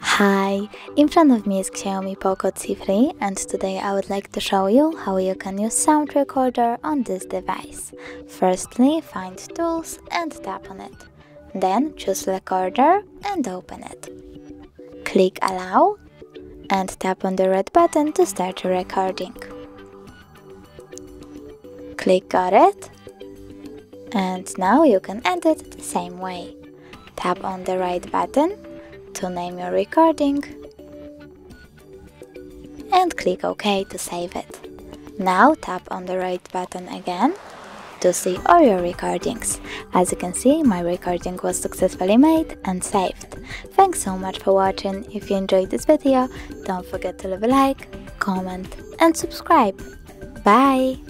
Hi, in front of me is Xiaomi Poco C3 and today I would like to show you how you can use sound recorder on this device. Firstly, find tools and tap on it. Then choose recorder and open it. Click allow and tap on the red button to start your recording. Click on it, and now you can edit the same way. Tap on the right button to name your recording and click OK to save it. Now tap on the right button again to see all your recordings. As you can see, my recording was successfully made and saved. Thanks so much for watching. If you enjoyed this video, don't forget to leave a like, comment and subscribe. Bye!